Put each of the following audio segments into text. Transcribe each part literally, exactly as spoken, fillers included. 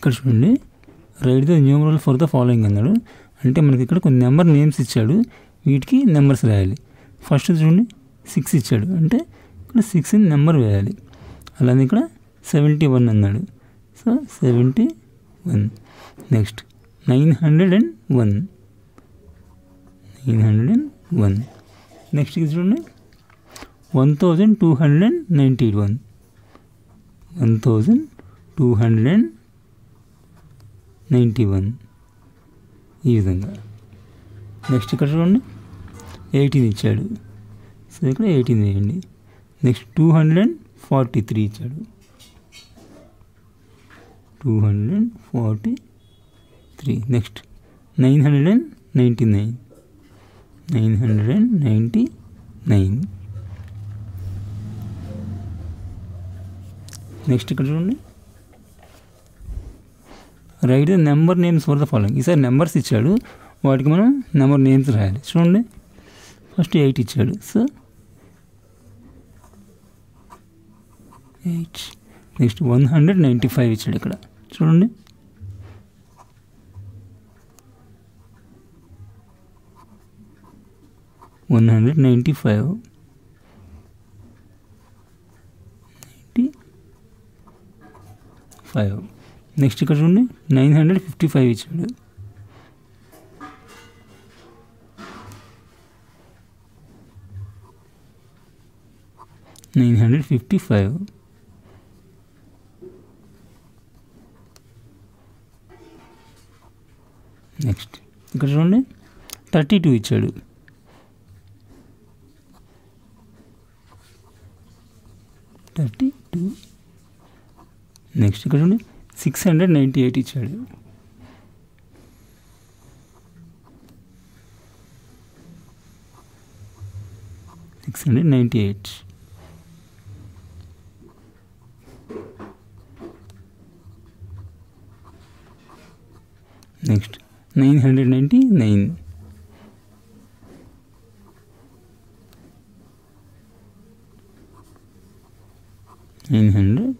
ఇక్కడ చూడండి write the numeral for the following అన్నాడు. అంటే మనకి ఇక్కడ కొన్ని నెంబర్ నేమ్స్ ఇచ్చాడు, వీటికి నెంబర్స్ రాయాలి. ఫస్ట్ చూడండి సిక్స్ ఇచ్చాడు, అంటే ఇక్కడ సిక్స్ అని నెంబర్ వేయాలి. అలానే ఇక్కడ సెవెంటీ వన్ అన్నాడు, so seventy one. Next nine hundred and one nine hundred and one next చూడండి one thousand two hundred and ninety one one thousand two hundred and ninety one ఈ విధంగా. Next ఇక్కడ చూడండి eighteen ఇచ్చాడు, so ఇక్కడ eighteen వేయండి. Next two hundred and forty three ఇచ్చాడు, two hundred and forty three next nine hundred and ninety nine nine hundred and ninety nine next ఇక్కడ చూడండి write the number names for the following. ఈసారి numbers ఇచ్చాడు, వాటికి మనం number names రాయాలి. చూడండి first eight ఇచ్చాడు, so eight. Next one hundred ninety five ఇచ్చాడు, ఇక్కడ చూడండి one hundred ninety five ninety five next ఇక్కడ చూడండి నైన్ హండ్రెడ్ ఫిఫ్టీ ఫైవ్ ఇచ్చాడు, nine hundred fifty five next ఇక్కడ చూడండి థర్టీ టూ ఇచ్చాడు, థర్టీ టూ నెక్స్ట్ ఇక్కడ చూడండి సిక్స్ హండ్రెడ్ నైంటీ ఎయిట్ ఇచ్చాడు, six hundred ninety eight next nine hundred ninety nine nine hundred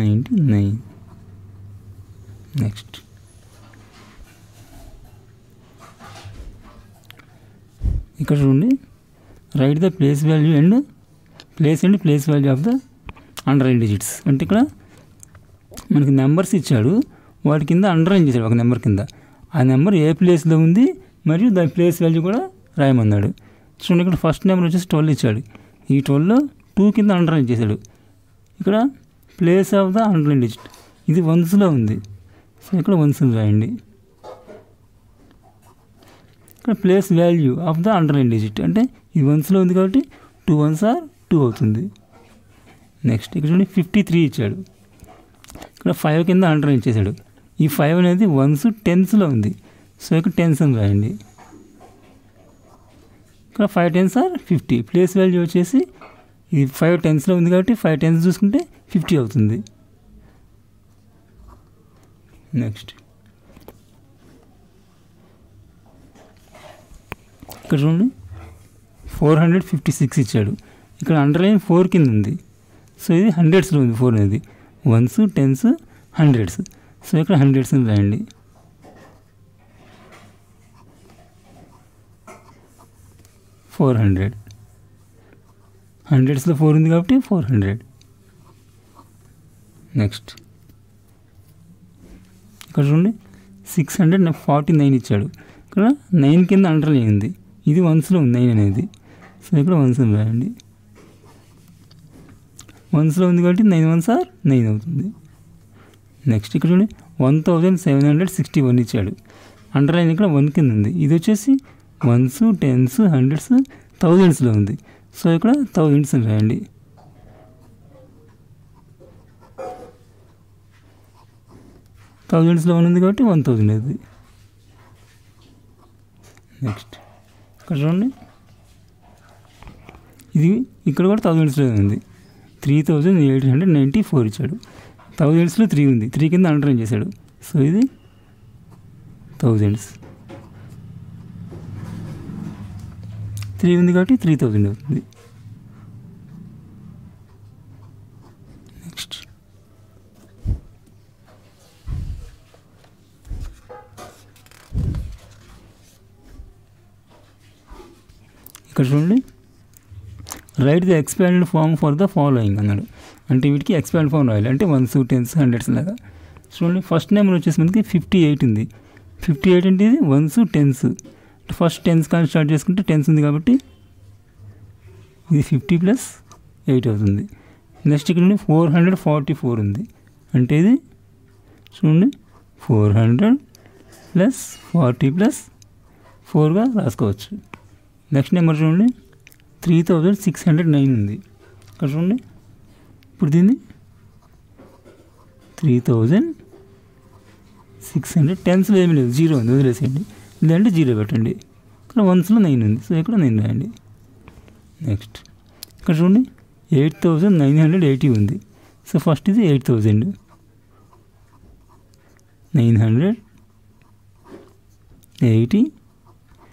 ninety nine next ఇక్కడ చూడండి write the place value and place and place value of the underline digits. అంటే ఇక్కడ మనకి numbers ఇచ్చాడు, వాటి కింద underline చేశాడు ఒక నెంబర్ కింద. ఆ నెంబర్ ఏ ప్లేస్లో ఉంది మరియు దాని ప్లేస్ వాల్యూ కూడా రాయమన్నాడు. చూడండి ఇక్కడ ఫస్ట్ నెంబర్ వచ్చేసి ట్వెల్వ్ ఇచ్చాడు, ఈ ట్వెల్వ్లో టూ కింద అండర్ లైన్ చేశాడు. ఇక్కడ place of the underline digit ఇది వన్స్లో ఉంది, సో ఇక్కడ వన్స్ రాయండి. ఇక్కడ place value of the underline digit అంటే ఇది వన్స్లో ఉంది కాబట్టి టూ వన్స్ ఆర్ టూ అవుతుంది. నెక్స్ట్ ఇక్కడ చూడండి ఫిఫ్టీ త్రీ ఇచ్చాడు, ఇక్కడ ఫైవ్ కింద అండర్ లైన్ చేశాడు. ఈ ఫైవ్ అనేది వన్స్ టెన్స్లో ఉంది, సో ఇక్కడ టెన్స్ అని రాయండి. ఇక్కడ five tens or fifty, place value వచ్చేసి ఇది ఫైవ్ టెన్స్లో ఉంది కాబట్టి ఫైవ్ టెన్స్ చూసుకుంటే ఫిఫ్టీ అవుతుంది. నెక్స్ట్ ఇక్కడ చూడండి ఫోర్ హండ్రెడ్ ఫిఫ్టీ సిక్స్ ఇచ్చాడు, ఇక్కడ అండర్లైన్ ఫోర్ కింద ఉంది, సో ఇది హండ్రెడ్స్లో ఉంది. ఫోర్ అనేది వన్స్ టెన్స్ హండ్రెడ్స్, సో ఇక్కడ హండ్రెడ్స్ అని రాయండి. ఫోర్ హండ్రెడ్ హండ్రెడ్స్లో ఫోర్ ఉంది కాబట్టి ఫోర్ హండ్రెడ్ నెక్స్ట్ ఇక్కడ చూడండి సిక్స్ హండ్రెడ్ ఫార్టీ నైన్ ఇచ్చాడు, ఇక్కడ నైన్ కింద అండర్ లైన్ ఉంది, ఇది వన్స్లో ఉంది నైన్ అనేది, సో ఇక్కడ వన్స్ అని రాయండి. వన్స్లో ఉంది కాబట్టి నైన్ వన్స్ ఆర్ నైన్ అవుతుంది. నెక్స్ట్ ఇక్కడ చూడండి one thousand seven hundred sixty one ఇచ్చాడు, అండర్ లైన్ ఇక్కడ వన్ కింద ఉంది, ఇది వచ్చేసి వన్స్ టెన్స్ హండ్రెడ్స్ థౌజండ్స్లో ఉంది, సో ఇక్కడ థౌజండ్స్ అని రాయండి. థౌజండ్స్లో వన్ ఉంది కాబట్టి వన్ థౌజండ్ అది. నెక్స్ట్ ఇక్కడ చూడండి ఇది ఇక్కడ కూడా థౌజండ్స్లో ఉంది, three thousand eight hundred ninety four ఇచ్చాడు, థౌజండ్స్లో త్రీ ఉంది, త్రీ కింద అండర్లైన్ చేశాడు, సో ఇది థౌజండ్స్, త్రీ ఉంది కాబట్టి త్రీ థౌజండ్ అవుతుంది. నెక్స్ట్ ఇక్కడ చూడండి write the expanded form for the following అన్నాడు. అంటే వీటికి ఎక్స్పాండ్ ఫామ్ రాయాలి, అంటే వన్స్ టెన్స్ హండ్రెడ్స్ లాగా. చూడండి ఫస్ట్ నెంబర్ వచ్చేసి మనకి ఫిఫ్టీ ఎయిట్ ఉంది. ఫిఫ్టీ ఎయిట్ అంటే ఇది వన్స్ టెన్స్, ఫస్ట్ టెన్స్ కానీ స్టార్ట్ చేసుకుంటే టెన్స్ ఉంది కాబట్టి ఇది ఫిఫ్టీ ప్లస్ ఎయిట్ అవుతుంది. నెక్స్ట్ ఇక్కడ ఫోర్ హండ్రెడ్ ఫార్టీ ఫోర్ ఉంది, అంటే ఇది చూడండి four hundred plus forty plus ఫోర్గా రాసుకోవచ్చు. నెక్స్ట్ నెంబర్ చూడండి three thousand six hundred nine ఉంది. ఇక్కడ చూడండి ఇప్పుడు దీన్ని త్రీ థౌజండ్ సిక్స్ హండ్రెడ్ టెన్స్లో ఏమీ లేదు, జీరో ఉంది వదిలేసేయండి, లేదంటే జీరో పెట్టండి. ఇక్కడ వన్స్లో నైన్ ఉంది, సో ఇక్కడ నైన్ రాయండి. నెక్స్ట్ ఇక్కడ చూడండి eight thousand nine hundred eighty ఉంది, సో ఫస్ట్ ఇది eight thousand nine hundred eighty,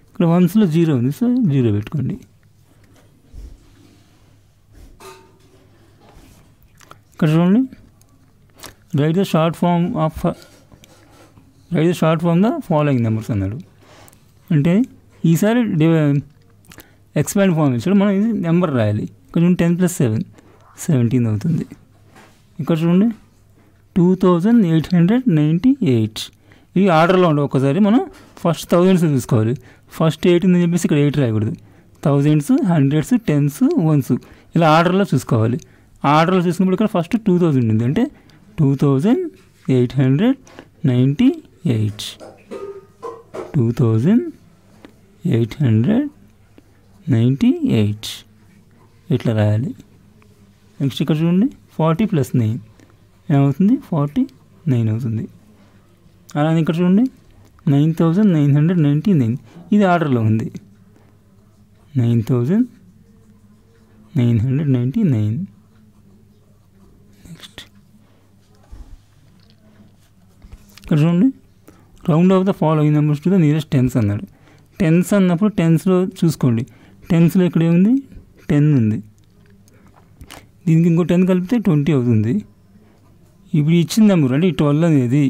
ఇక్కడ వన్స్లో జీరో ఉంది సో జీరో పెట్టుకోండి. ఇక్కడ చూడండి write the short form of write the short form the following numbers అన్నాడు. అంటే ఈసారి ఎక్స్పాండ్ ఫామ్ ఇచ్చాడు, మనం ఇది నెంబర్ రాయాలి. ఇక్కడ చూడండి టెన్ ప్లస్ సెవెన్ సెవెంటీన్ అవుతుంది. ఇక్కడ చూడండి two thousand eight hundred ninety eight, ఇవి ఆర్డర్లో ఉండవు. ఒకసారి మనం ఫస్ట్ థౌజండ్స్ చూసుకోవాలి, ఫస్ట్ ఎయిట్ ఉందని చెప్పేసి ఇక్కడ ఎయిట్ రాయకూడదు, థౌజండ్స్ హండ్రెడ్స్ టెన్స్ వన్స్ ఇలా ఆర్డర్లో చూసుకోవాలి. ఆర్డర్లో చూసినప్పుడు ఇక్కడ ఫస్ట్ టూ థౌజండ్ ఉంది, అంటే two thousand eight hundred ninety eight two thousand eight hundred ninety eight ఇట్లా రాయాలి. నెక్స్ట్ ఇక్కడ చూడండి ఫార్టీ ప్లస్ నైన్ ఏమవుతుంది, ఫార్టీ నైన్ అవుతుంది. అలానే ఇక్కడ చూడండి nine thousand nine hundred ninety nine, ఇది ఆర్డర్లో ఉంది, nine thousand nine hundred ninety nine. Next ఇక్కడ చూడండి round off the following numbers to the nearest tens అన్నాడు. టెన్స్ అన్నప్పుడు టెన్స్లో చూసుకోండి, టెన్స్లో ఇక్కడ ఏముంది టెన్ ఉంది, దీనికి ఇంకో టెన్ కలిపితే ట్వంటీ అవుతుంది. ఇప్పుడు ఇచ్చిన నెంబర్ అంటే ఈ ట్వెల్వ్ అనేది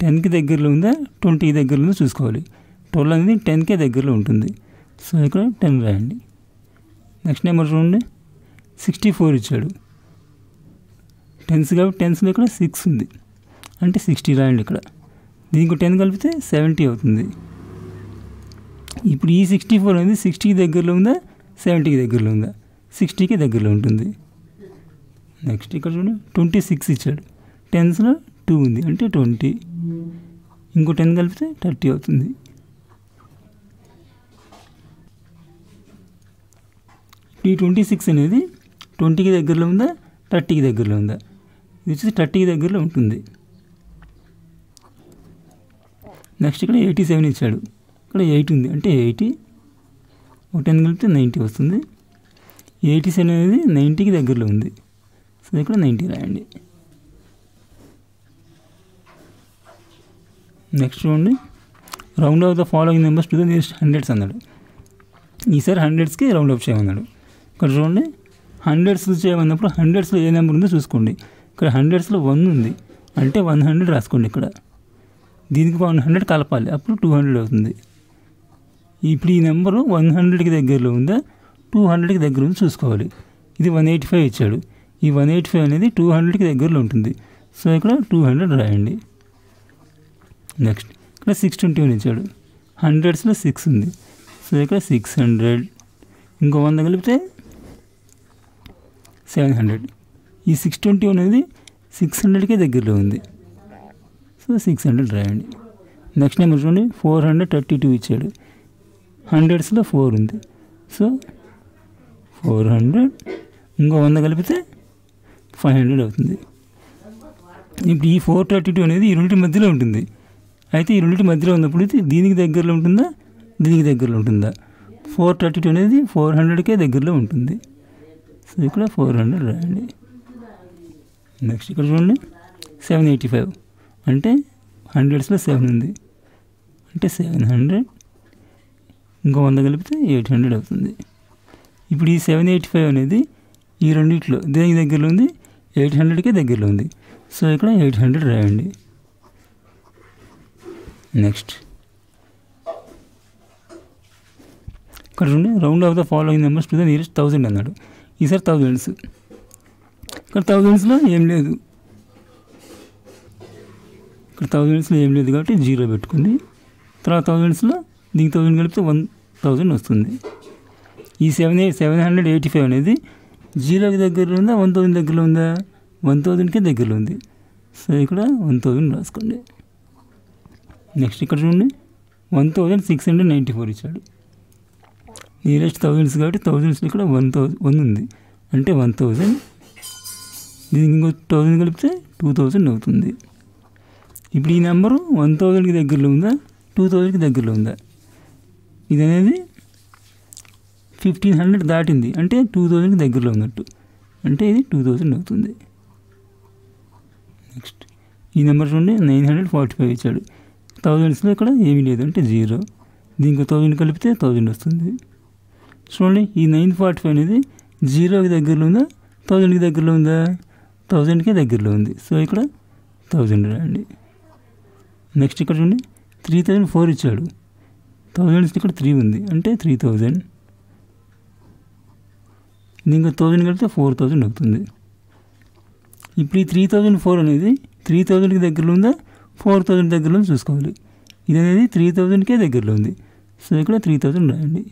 టెన్కి దగ్గరలో ఉందా ట్వంటీకి దగ్గరలో ఉందో చూసుకోవాలి. ట్వెల్వ్ అనేది టెన్కే దగ్గరలో ఉంటుంది, సో ఇక్కడ టెన్ రాయండి. నెక్స్ట్ నెంబర్ చూడండి సిక్స్టీ ఫోర్ ఇచ్చాడు, టెన్స్ కాబట్టి టెన్స్లో ఇక్కడ సిక్స్ ఉంది, అంటే సిక్స్టీ రాయండి. ఇక్కడ దీనికి టెన్ కలిపితే సెవెంటీ అవుతుంది. ఇప్పుడు ఈ సిక్స్టీ ఫోర్ అనేది సిక్స్టీకి దగ్గరలో ఉందా సెవెంటీకి దగ్గరలో ఉందా, సిక్స్టీకి దగ్గరలో ఉంటుంది. నెక్స్ట్ ఇక్కడ చూడండి ట్వంటీ సిక్స్ ఇచ్చాడు, టెన్స్లో టూ ఉంది అంటే ట్వంటీ, ఇంకో టెన్ కలిపితే థర్టీ అవుతుంది. ఈ ట్వంటీ సిక్స్ అనేది ట్వంటీకి దగ్గరలో ఉందా థర్టీకి దగ్గరలో ఉందా, ఇది వచ్చేసి థర్టీకి దగ్గరలో ఉంటుంది. నెక్స్ట్ ఇక్కడ ఎయిటీ సెవెన్ ఇచ్చాడు, ఇక్కడ ఎయిట్ ఉంది అంటే ఎయిటీ, ఒక టెన్ కలిపితే నైంటీ వస్తుంది. ఎయిటీ సెవెన్ అనేది నైంటీకి దగ్గరలో ఉంది, సో ఇక్కడ నైంటీ రాయండి. నెక్స్ట్ చూడండి round off the following numbers to the nearest hundreds అన్నాడు. ఈసారి హండ్రెడ్స్కి రౌండ్ ఆఫ్ చేయమన్నాడు. ఇక్కడ చూడండి హండ్రెడ్స్ చేయమన్నప్పుడు హండ్రెడ్స్లో ఏ నెంబర్ ఉందో చూసుకోండి. ఇక్కడ హండ్రెడ్స్లో వన్ ఉంది అంటే వన్ హండ్రెడ్ రాసుకోండి. ఇక్కడ దీనికి వన్ హండ్రెడ్ కలపాలి, అప్పుడు టూ హండ్రెడ్ అవుతుంది. ఇప్పుడు ఈ నెంబరు వన్ హండ్రెడ్కి దగ్గరలో ఉందా టూ హండ్రెడ్కి దగ్గర ఉందో చూసుకోవాలి. ఇది వన్ ఎయిటీ ఫైవ్ ఇచ్చాడు, ఈ వన్ ఎయిటీ ఫైవ్ అనేది టూ హండ్రెడ్కి దగ్గరలో ఉంటుంది, సో ఇక్కడ టూ హండ్రెడ్ రాయండి. నెక్స్ట్ ఇక్కడ సిక్స్ ట్వంటీ వన్ ఇచ్చాడు, హండ్రెడ్స్లో సిక్స్ ఉంది, సో ఇక్కడ సిక్స్ హండ్రెడ్ ఇంకో వంద కలిపితే సెవెన్ హండ్రెడ్. ఈ సిక్స్ ట్వంటీ వన్ అనేది సిక్స్ హండ్రెడ్కే దగ్గరలో ఉంది, సో సిక్స్ హండ్రెడ్ రాయండి. నెక్స్ట్ నెంబర్ చూడండి ఫోర్ హండ్రెడ్ థర్టీ టూ ఇచ్చాడు, హండ్రెడ్స్లో ఫోర్ ఉంది, సో ఫోర్ హండ్రెడ్ ఇంకో వంద కలిపితే ఫైవ్ హండ్రెడ్ అవుతుంది. ఇప్పుడు ఈ ఫోర్ థర్టీ టూ అనేది ఈ రెండింటి మధ్యలో ఉంటుంది, అయితే ఈ రెండింటి మధ్యలో ఉన్నప్పుడు ఇది దీనికి దగ్గరలో ఉంటుందా దీనికి దగ్గరలో ఉంటుందా, ఫోర్ థర్టీ టూ అనేది ఫోర్ హండ్రెడ్కే దగ్గరలో ఉంటుంది, సో ఇక్కడ ఫోర్ హండ్రెడ్ రాయండి. నెక్స్ట్ ఇక్కడ చూడండి సెవెన్ ఎయిటీ ఫైవ్ అంటే హండ్రెడ్స్లో సెవెన్ ఉంది అంటే సెవెన్ హండ్రెడ్ ఇంకో వంద కలిపితే ఎయిట్ హండ్రెడ్ అవుతుంది. ఇప్పుడు ఈ సెవెన్ ఎయిటీ ఫైవ్ అనేది ఈ రెండిట్లో దేనికి దగ్గరలో ఉంది, ఎయిట్ హండ్రెడ్కే దగ్గరలో ఉంది, సో ఇక్కడ ఎయిట్ హండ్రెడ్ రాయండి. నెక్స్ట్ కడుండి round off the following numbers to the nearest thousand అన్నాడు. ఈసారి థౌజండ్స్, ఇక్కడ థౌజండ్స్లో ఏం లేదు, ఇక్కడ థౌజండ్స్లో ఏం లేదు కాబట్టి జీరో పెట్టుకుంది. తర్వాత థౌజండ్స్లో దీనికి థౌజండ్ కలిపితే వన్ థౌజండ్ వస్తుంది. ఈ seven seven hundred eighty five అనేది జీరోకి దగ్గరలో ఉందా, వన్ థౌజండ్ దగ్గరలో ఉందా? వన్ థౌజండ్కే దగ్గరలో ఉంది. సో ఇక్కడ వన్ థౌజండ్ రాసుకోండి. నెక్స్ట్ ఇక్కడ చూడండి, one thousand six hundred ninety four ఇచ్చాడు. నియరెస్ట్ థౌజండ్స్ కాబట్టి థౌజండ్స్లో ఇక్కడ వన్ థౌజండ్ వన్ ఉంది, అంటే వన్ థౌజండ్. దీనికి ఇంకో థౌజండ్ కలిపితే టూ థౌజండ్ అవుతుంది. ఇప్పుడు ఈ నెంబరు వన్ థౌజండ్కి దగ్గరలో ఉందా, టూ థౌజండ్కి దగ్గరలో ఉందా? ఇది అనేది ఫిఫ్టీన్ హండ్రెడ్ దాటింది, అంటే టూ థౌజండ్కి దగ్గరలో ఉన్నట్టు, అంటే ఇది టూ థౌజండ్ అవుతుంది. నెక్స్ట్ ఈ నెంబర్ చూడండి, నైన్ హండ్రెడ్ ఫార్టీ ఫైవ్ ఇచ్చాడు. థౌజండ్స్లో ఇక్కడ ఏమీ లేదు, అంటే జీరో. దీనికి థౌజండ్ కలిపితే థౌజండ్ వస్తుంది. చూడండి, ఈ నైన్ ఫార్టీ ఫైవ్ అనేది జీరోకి దగ్గరలో ఉందా, థౌజండ్కి దగ్గరలో ఉందా? థౌజండ్కే దగ్గరలో ఉంది. సో ఇక్కడ థౌజండ్ రాయండి. నెక్స్ట్ ఇక్కడ చూడండి, త్రీ థౌజండ్ ఫోర్ ఇచ్చాడు. థౌజండ్స్లో ఇక్కడ త్రీ ఉంది, అంటే త్రీ థౌజండ్. దీనికి థౌజండ్ కలిపితే ఫోర్ థౌజండ్ అవుతుంది. ఇప్పుడు ఈ త్రీ థౌజండ్ ఫోర్ అనేది త్రీ థౌజండ్కి దగ్గరలో ఉందా, ఫోర్ థౌజండ్ దగ్గరలో చూసుకోవాలి. ఇది అనేది త్రీ థౌజండ్కే దగ్గరలో ఉంది. సో ఇక్కడ త్రీ థౌజండ్ రాయండి.